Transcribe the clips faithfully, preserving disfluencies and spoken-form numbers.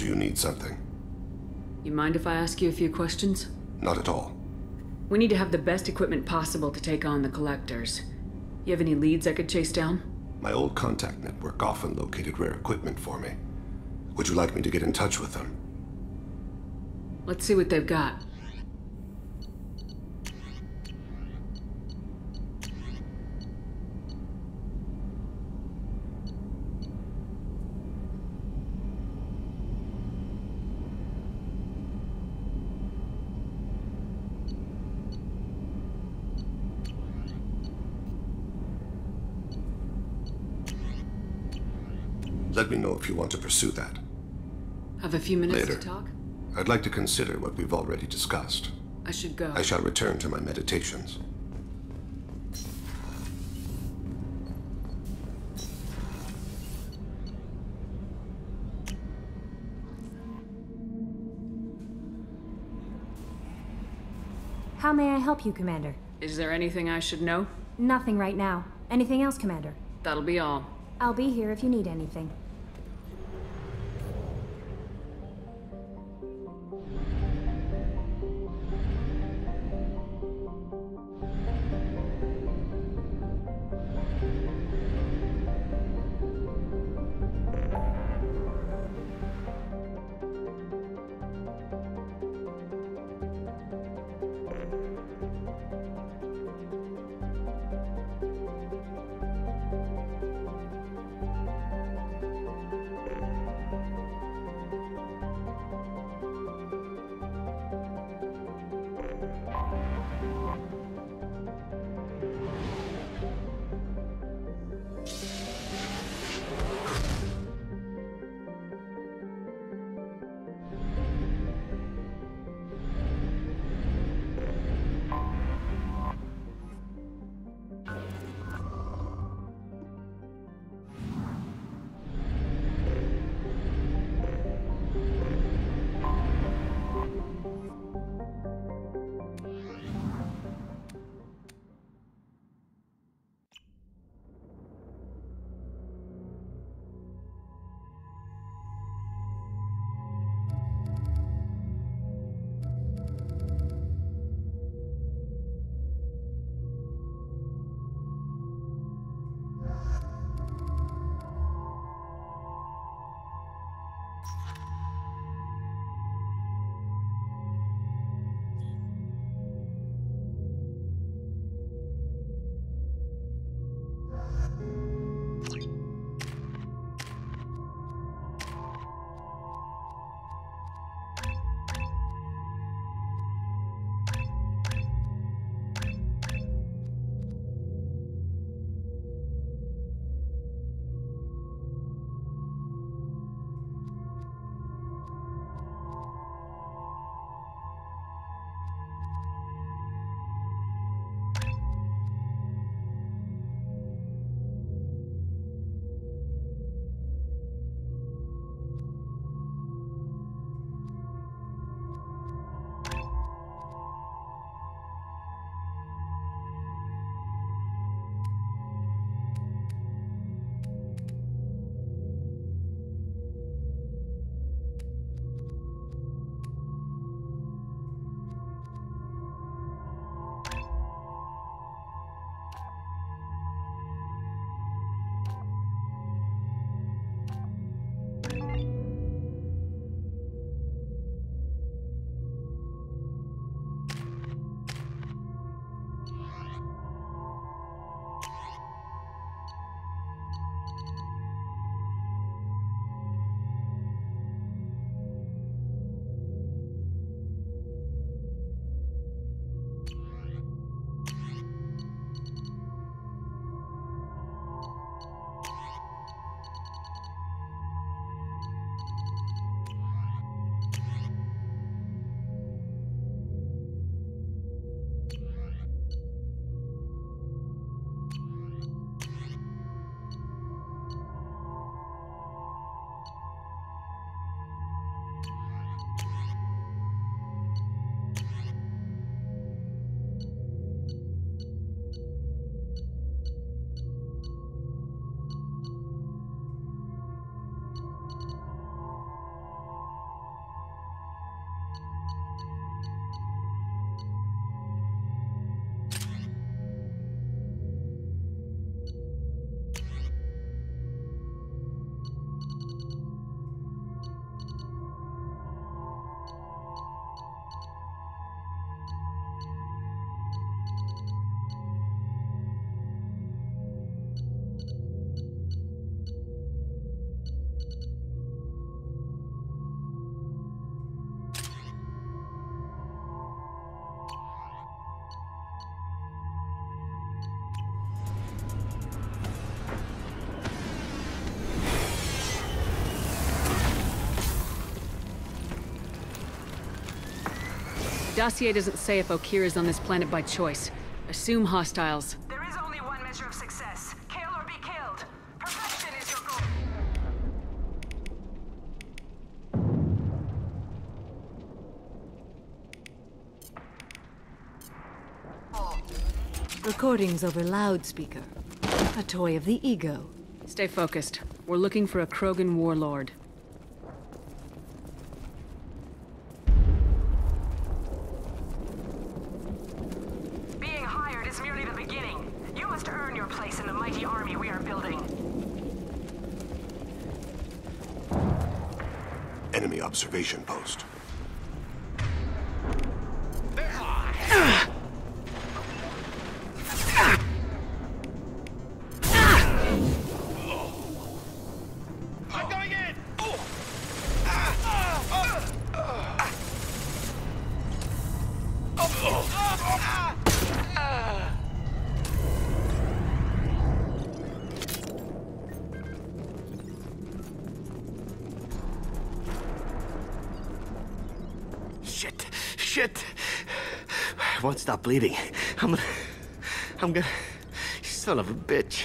Do you need something? You mind if I ask you a few questions? Not at all. We need to have the best equipment possible to take on the collectors. You have any leads I could chase down? My old contact network often located rare equipment for me. Would you like me to get in touch with them? Let's see what they've got. Let me know if you want to pursue that. Have a few minutes later to talk? I'd like to consider what we've already discussed. I should go. I shall return to my meditations. How may I help you, Commander? Is there anything I should know? Nothing right now. Anything else, Commander? That'll be all. I'll be here if you need anything. dossier doesn't say if Okeer is on this planet by choice. Assume hostiles. There is only one measure of success. Kill or be killed. Perfection is your goal. Recordings over loudspeaker. A toy of the ego. Stay focused. We're looking for a Krogan warlord. Enemy observation post. Shit! I won't stop bleeding. I'm gonna... I'm gonna... Son of a bitch.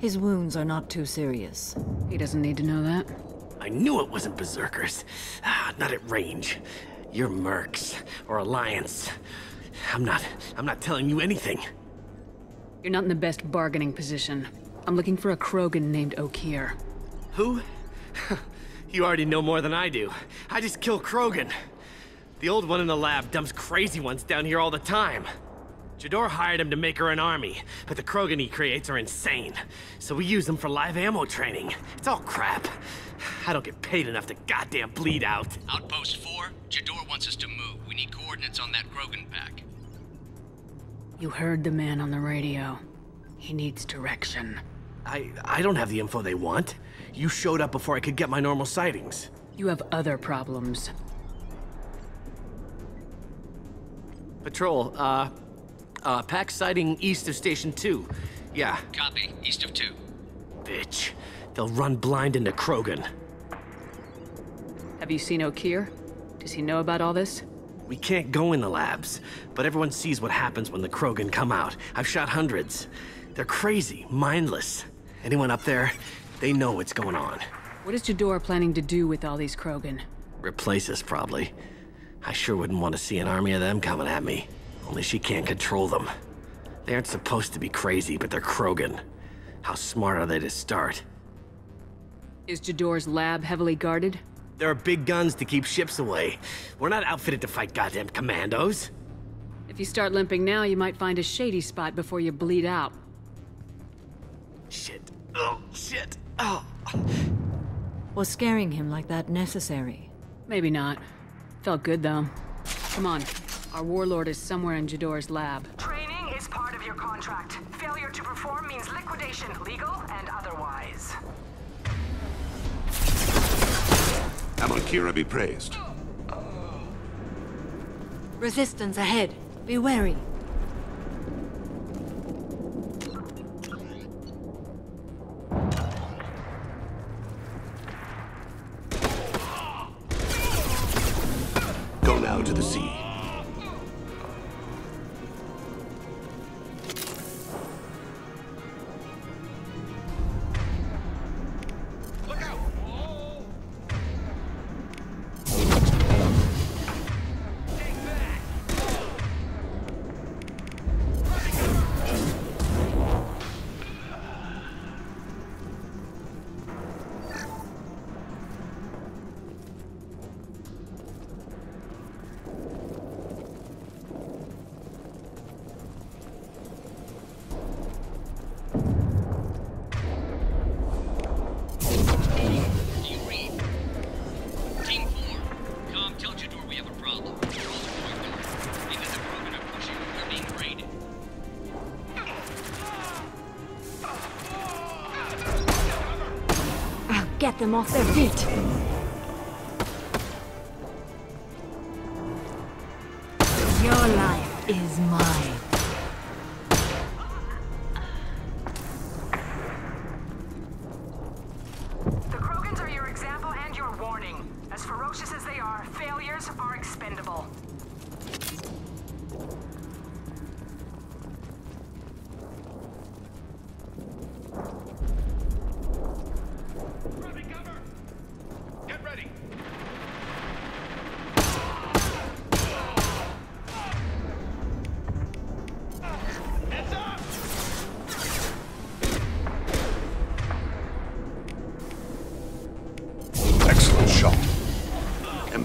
His wounds are not too serious. He doesn't need to know that. I knew it wasn't berserkers. Ah, not at range. You're mercs. Or Alliance. I'm not... I'm not telling you anything. You're not in the best bargaining position. I'm looking for a Krogan named Okeer. Who? You already know more than I do. I just kill Krogan. The old one in the lab dumps crazy ones down here all the time. Jador hired him to make her an army, but the Krogan he creates are insane. So we use them for live ammo training. It's all crap. I don't get paid enough to goddamn bleed out. Outpost four, Jador wants us to move. We need coordinates on that Krogan pack. You heard the man on the radio. He needs direction. I... I don't have the info they want. You showed up before I could get my normal sightings. You have other problems. Patrol, uh, uh, pack sighting east of Station two. Yeah. Copy. East of two. Bitch. They'll run blind into Krogan. Have you seen Okeer? Does he know about all this? We can't go in the labs, but everyone sees what happens when the Krogan come out. I've shot hundreds. They're crazy, mindless. Anyone up there, they know what's going on. What is Jador planning to do with all these Krogan? Replace us, probably. I sure wouldn't want to see an army of them coming at me. Only she can't control them. They aren't supposed to be crazy, but they're Krogan. How smart are they to start? Is Jador's lab heavily guarded? There are big guns to keep ships away. We're not outfitted to fight goddamn commandos. If you start limping now, you might find a shady spot before you bleed out. Shit. Oh, shit. Oh. Was scaring him like that necessary? Maybe not. Felt good, though. Come on. Our warlord is somewhere in Jador's lab. Training is part of your contract. Failure to perform means liquidation, legal and otherwise. Amal'Kira be praised. Resistance ahead. Be wary. To the sea. Look out. Take back. Get them off their feet! Your life is mine. The Krogans are your example and your warning. As ferocious as they are, failures are expendable.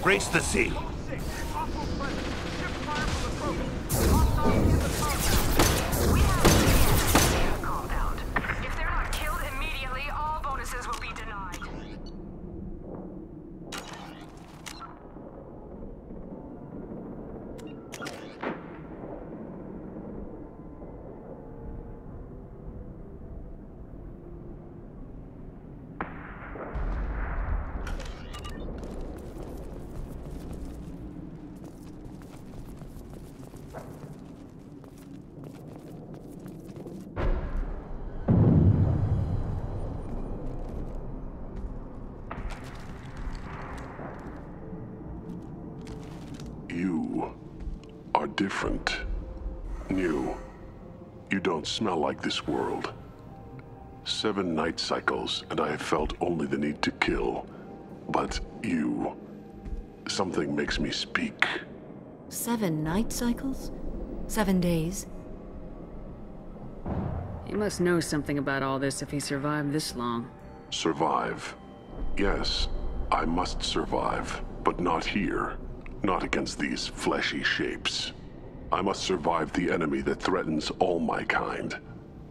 Breach the seal. Different. New. You don't smell like this world. Seven night cycles, and I have felt only the need to kill. But you... something makes me speak. Seven night cycles? Seven days? He must know something about all this if he survived this long. Survive? Yes, I must survive, but not here. Not against these fleshy shapes. I must survive the enemy that threatens all my kind.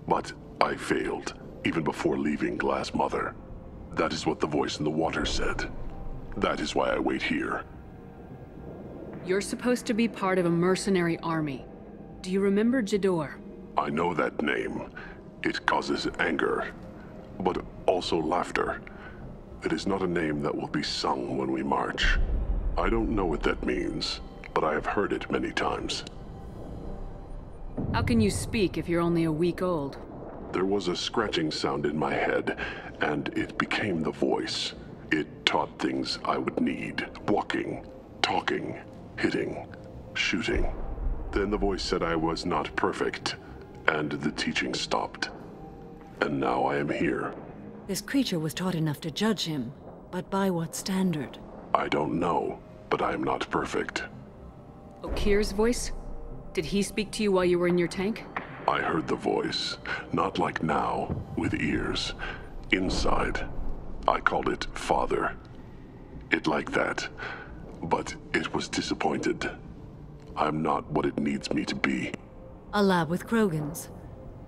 But I failed, even before leaving Glass Mother. That is what the voice in the water said. That is why I wait here. You're supposed to be part of a mercenary army. Do you remember Jador? I know that name. It causes anger, but also laughter. It is not a name that will be sung when we march. I don't know what that means, but I have heard it many times. How can you speak if you're only a week old? There was a scratching sound in my head, and it became the voice. It taught things I would need. Walking, talking, hitting, shooting. Then the voice said I was not perfect, and the teaching stopped. And now I am here. This creature was taught enough to judge him, but by what standard? I don't know, but I am not perfect. Okeer's voice? Did he speak to you while you were in your tank? I heard the voice, not like now, with ears. Inside. I called it Father. It liked that, but it was disappointed. I'm not what it needs me to be. A lab with Krogans.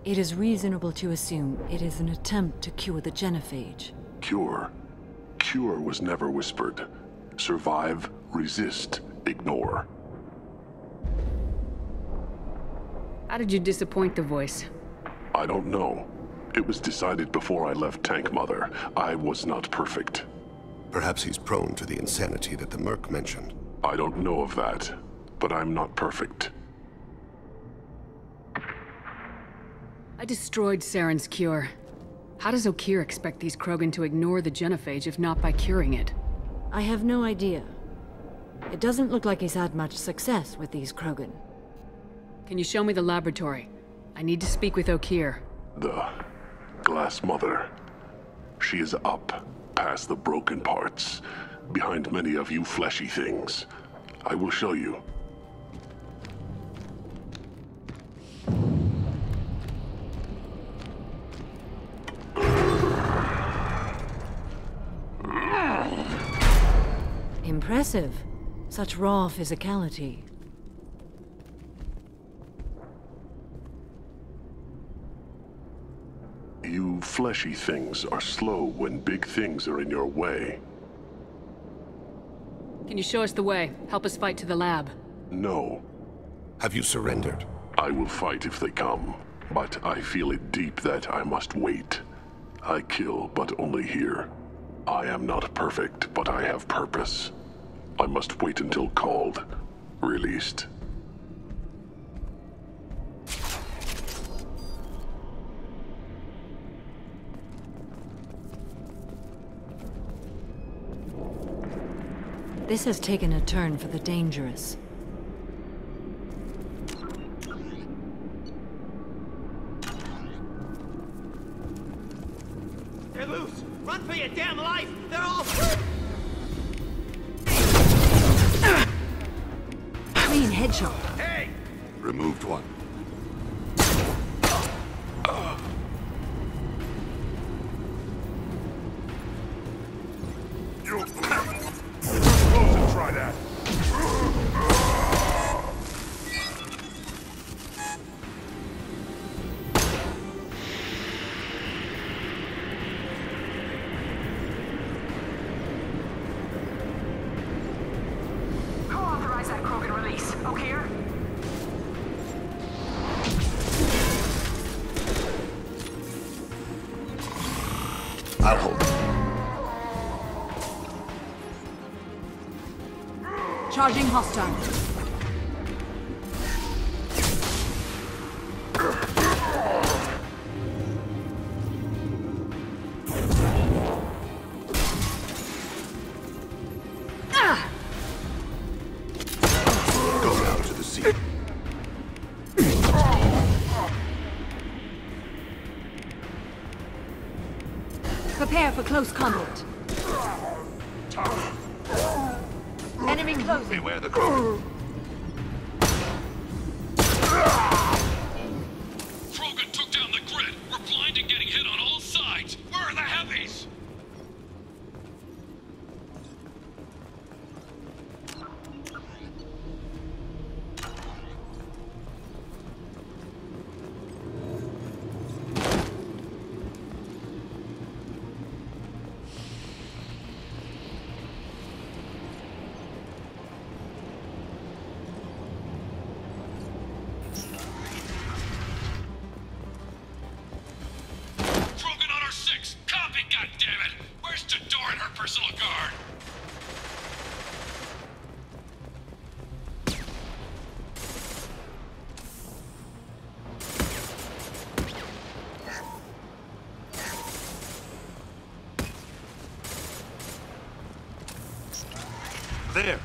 It is reasonable to assume it is an attempt to cure the Genophage. Cure? Cure was never whispered. Survive, resist, ignore. How did you disappoint the voice? I don't know. It was decided before I left Tank Mother. I was not perfect. Perhaps he's prone to the insanity that the Merc mentioned. I don't know of that, but I'm not perfect. I destroyed Saren's cure. How does Okeer expect these Krogan to ignore the Genophage if not by curing it? I have no idea. It doesn't look like he's had much success with these Krogan. Can you show me the laboratory? I need to speak with Okeer. The Glass Mother. She is up, past the broken parts, behind many of you fleshy things. I will show you. Impressive. Such raw physicality. You fleshy things are slow when big things are in your way. Can you show us the way? Help us fight to the lab. No. Have you surrendered? I will fight if they come, but I feel it deep that I must wait. I kill, but only here. I am not perfect, but I have purpose. I must wait until called, released. This has taken a turn for the dangerous. They're loose! Run for your damn life! They're all... Clean headshot. Hey! Removed one. You... Try that. I'll hold it. Charging hostile. Close combat. Enemy closing. Beware the Krogan. Krogan took down the grid. We're blind and getting hit on all sides. Where are the heavies? There.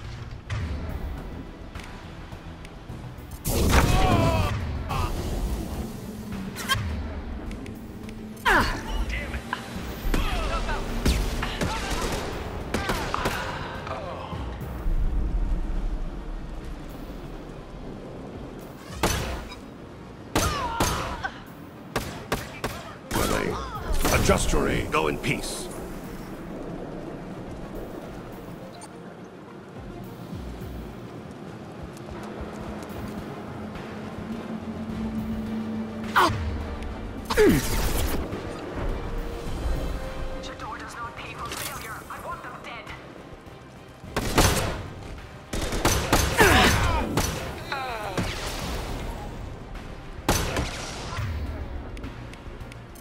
Adjust your aim. Go in peace. Jador does not pay for failure. I want them dead.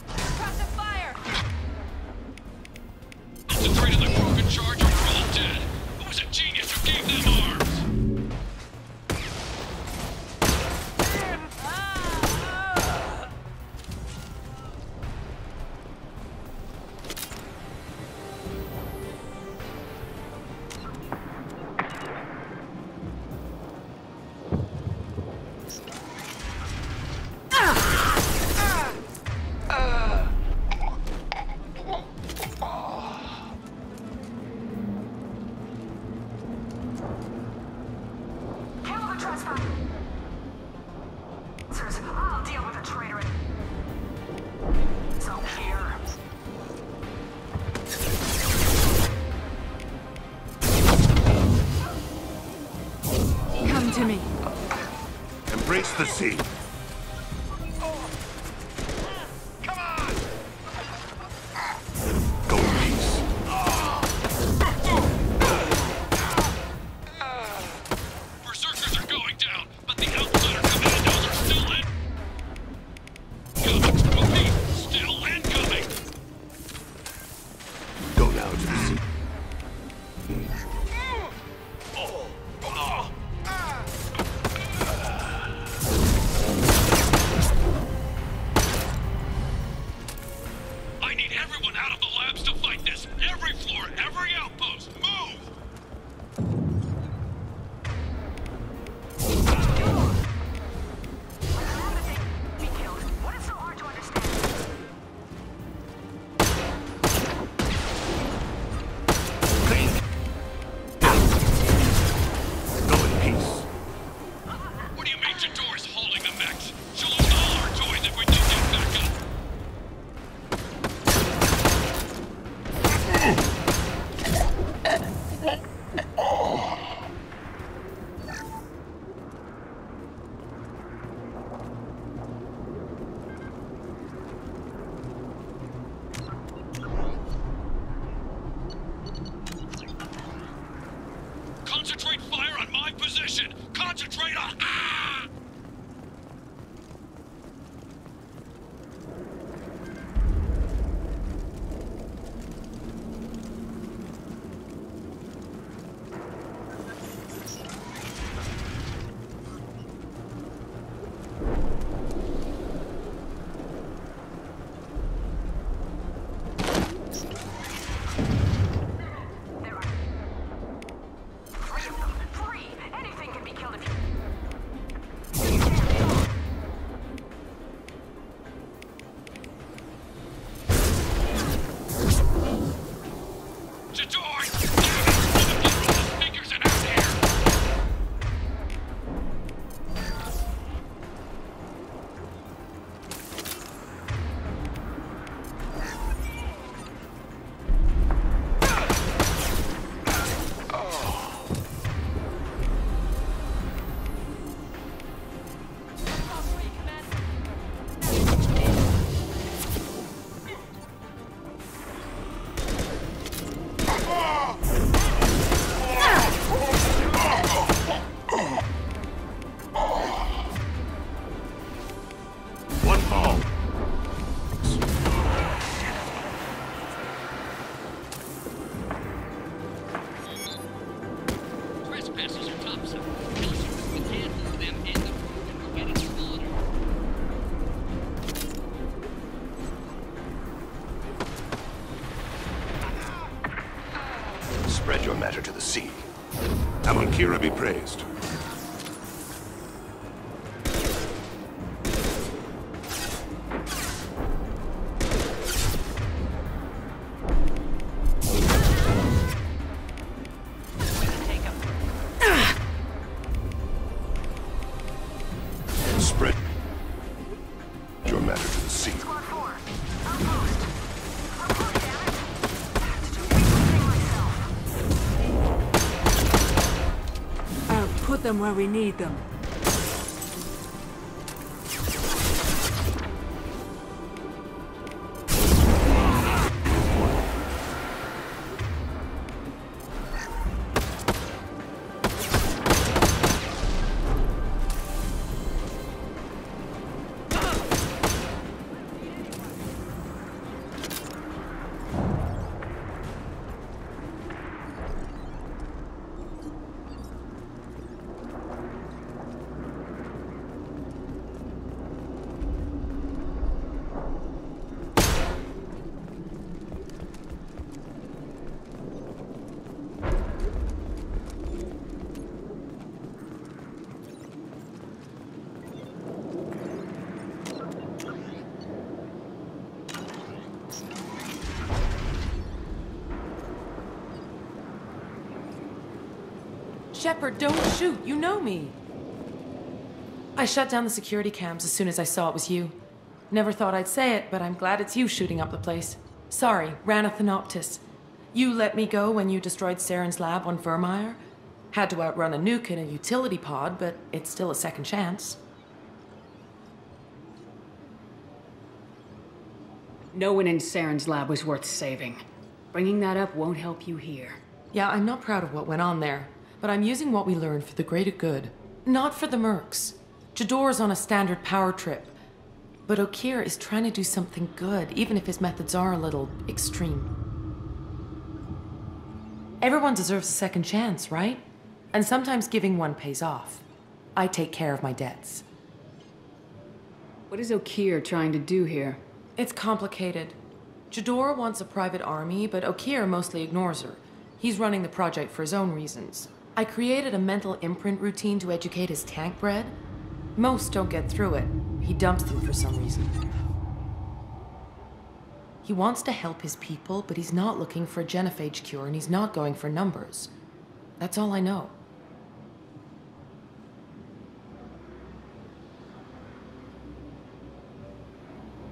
Cross the fire. The three to the Krogan charge are all dead. Who was a genius who gave them arms? Embrace the sea. Come on. Go in peace. Berserkers are going down, but the outsider commandos are still incoming. Still incoming. Go now to the sea. spread your matter to the sea. Amal'Kira be praised. Them where we need them. Shepard, don't shoot. You know me. I shut down the security cams as soon as I saw it was you. Never thought I'd say it, but I'm glad it's you shooting up the place. Sorry, Rana Thanoptis. You let me go when you destroyed Saren's lab on Vermeier. Had to outrun a nuke in a utility pod, but it's still a second chance. No one in Saren's lab was worth saving. Bringing that up won't help you here. Yeah, I'm not proud of what went on there. But I'm using what we learned for the greater good, not for the mercs. Jador's on a standard power trip, but Okeer is trying to do something good, even if his methods are a little extreme. Everyone deserves a second chance, right? And sometimes giving one pays off. I take care of my debts. What is Okeer trying to do here? It's complicated. Jador wants a private army, but Okeer mostly ignores her. He's running the project for his own reasons. I created a mental imprint routine to educate his tank bred. Most don't get through it. He dumps them for some reason. He wants to help his people, but he's not looking for a genophage cure, and he's not going for numbers. That's all I know.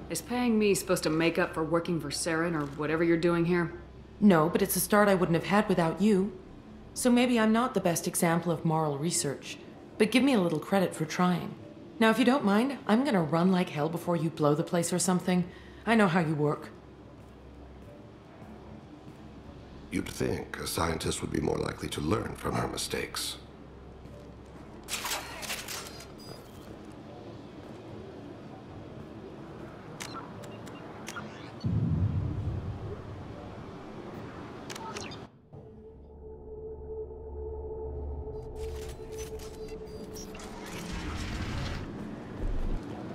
Is paying me supposed to make up for working for Saren or whatever you're doing here? No, but it's a start I wouldn't have had without you. So maybe I'm not the best example of moral research, but give me a little credit for trying. Now, if you don't mind, I'm gonna run like hell before you blow the place or something. I know how you work. You'd think a scientist would be more likely to learn from her mistakes.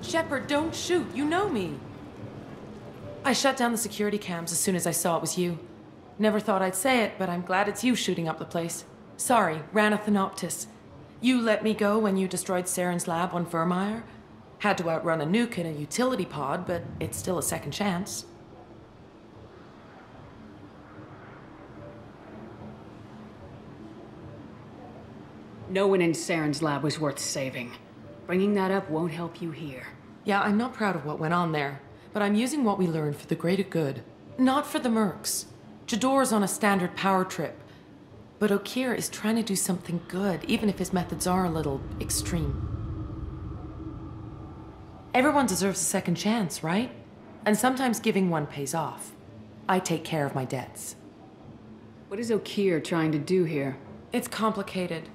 Shepard, don't shoot. You know me. I shut down the security cams as soon as I saw it was you. Never thought I'd say it, but I'm glad it's you shooting up the place. Sorry, Rana Thanoptis. You let me go when you destroyed Saren's lab on Vermeier. Had to outrun a nuke in a utility pod, but it's still a second chance. No one in Saren's lab was worth saving. Bringing that up won't help you here. Yeah, I'm not proud of what went on there, but I'm using what we learned for the greater good, not for the mercs. Jador's on a standard power trip, but Okeer is trying to do something good, even if his methods are a little extreme. Everyone deserves a second chance, right? And sometimes giving one pays off. I take care of my debts. What is Okeer trying to do here? It's complicated.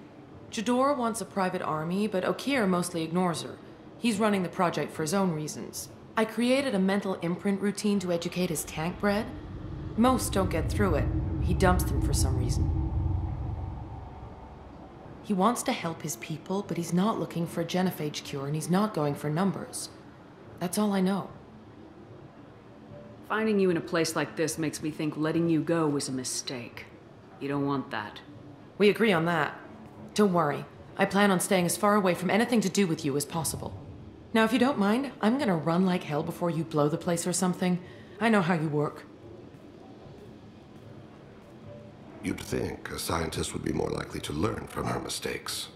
Jador wants a private army, but Okeer mostly ignores her. He's running the project for his own reasons. I created a mental imprint routine to educate his tank bred. Most don't get through it. He dumps them for some reason. He wants to help his people, but he's not looking for a genophage cure, and he's not going for numbers. That's all I know. Finding you in a place like this makes me think letting you go was a mistake. You don't want that. We agree on that. Don't worry. I plan on staying as far away from anything to do with you as possible. Now, if you don't mind, I'm gonna run like hell before you blow the place or something. I know how you work. You'd think a scientist would be more likely to learn from her mistakes.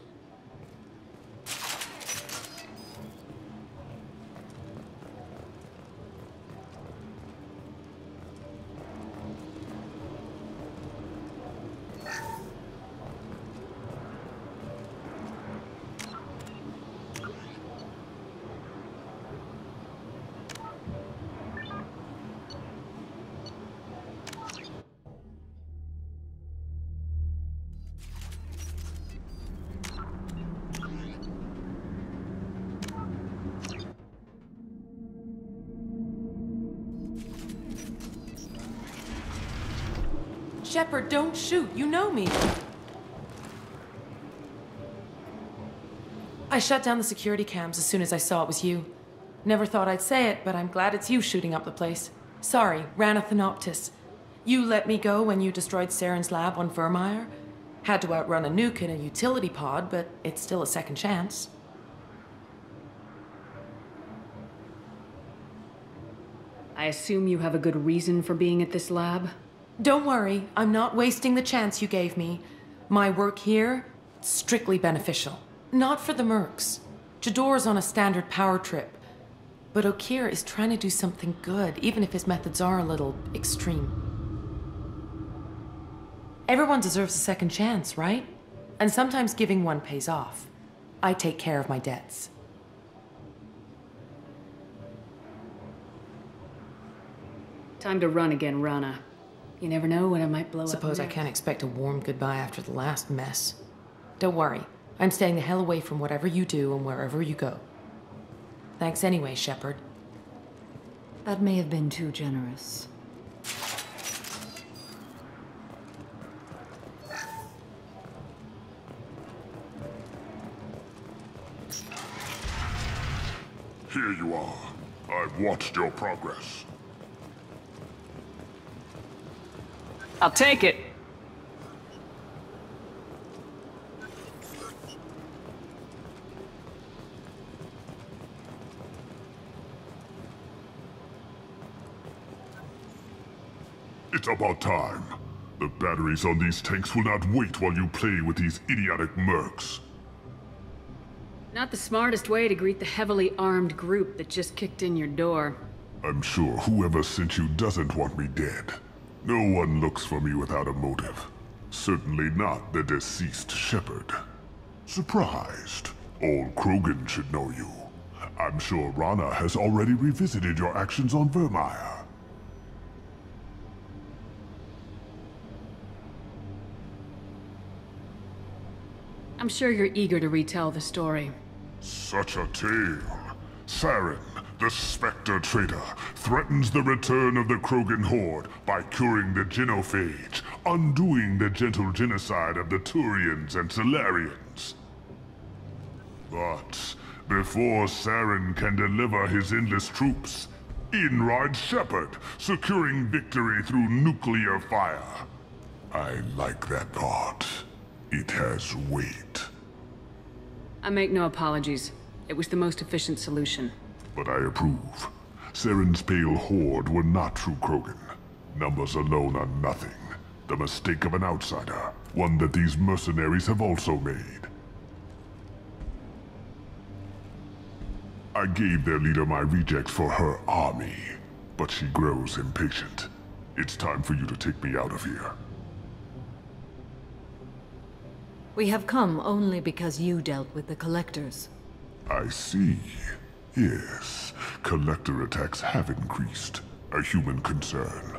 Shepard, don't shoot. You know me. I shut down the security cams as soon as I saw it was you. Never thought I'd say it, but I'm glad it's you shooting up the place. Sorry, Rana Thanoptis. You let me go when you destroyed Saren's lab on Vermeier. Had to outrun a nuke in a utility pod, but it's still a second chance. I assume you have a good reason for being at this lab? Don't worry, I'm not wasting the chance you gave me. My work here, strictly beneficial. Not for the mercs. Jador's on a standard power trip. But Okeer is trying to do something good, even if his methods are a little extreme. Everyone deserves a second chance, right? And sometimes giving one pays off. I take care of my debts. Time to run again, Rana. You never know when I might blow up. Suppose I can't expect a warm goodbye after the last mess. Don't worry. I'm staying the hell away from whatever you do and wherever you go. Thanks anyway, Shepard. That may have been too generous. Here you are. I've watched your progress. I'll take it. It's about time. The batteries on these tanks will not wait while you play with these idiotic mercs. Not the smartest way to greet the heavily armed group that just kicked in your door. I'm sure whoever sent you doesn't want me dead. No one looks for me without a motive. Certainly not the deceased Shepard. Surprised. All Krogan should know you. I'm sure Rana has already revisited your actions on Vermeier. I'm sure you're eager to retell the story. Such a tale. Saren, the Spectre traitor, threatens the return of the Krogan horde by curing the Genophage, undoing the gentle genocide of the Turians and Salarians. But before Saren can deliver his endless troops, in rides Shepard, securing victory through nuclear fire. I like that part. It has weight. I make no apologies. It was the most efficient solution. But I approve. Saren's pale horde were not true Krogan. Numbers alone are nothing. The mistake of an outsider. One that these mercenaries have also made. I gave their leader my rejects for her army. But she grows impatient. It's time for you to take me out of here. We have come only because you dealt with the collectors. I see. Yes, collector attacks have increased, a human concern.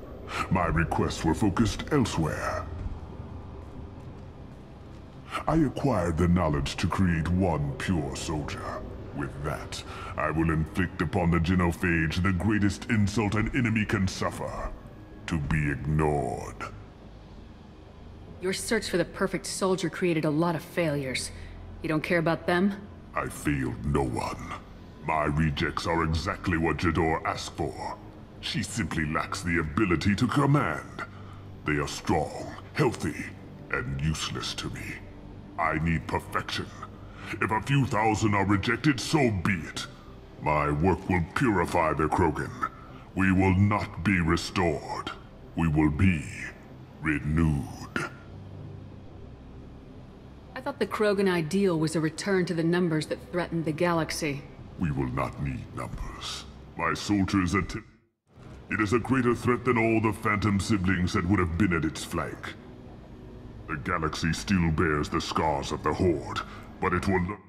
My requests were focused elsewhere. I acquired the knowledge to create one pure soldier. With that, I will inflict upon the Genophage the greatest insult an enemy can suffer, to be ignored. Your search for the perfect soldier created a lot of failures. You don't care about them? I failed no one. My rejects are exactly what Jador asked for. She simply lacks the ability to command. They are strong, healthy, and useless to me. I need perfection. If a few thousand are rejected, so be it. My work will purify the Krogan. We will not be restored. We will be renewed. I thought the Krogan ideal was a return to the numbers that threatened the galaxy. We will not need numbers. My soldiers attempt. It is a greater threat than all the Phantom siblings that would have been at its flank. The galaxy still bears the scars of the Horde, but it will not.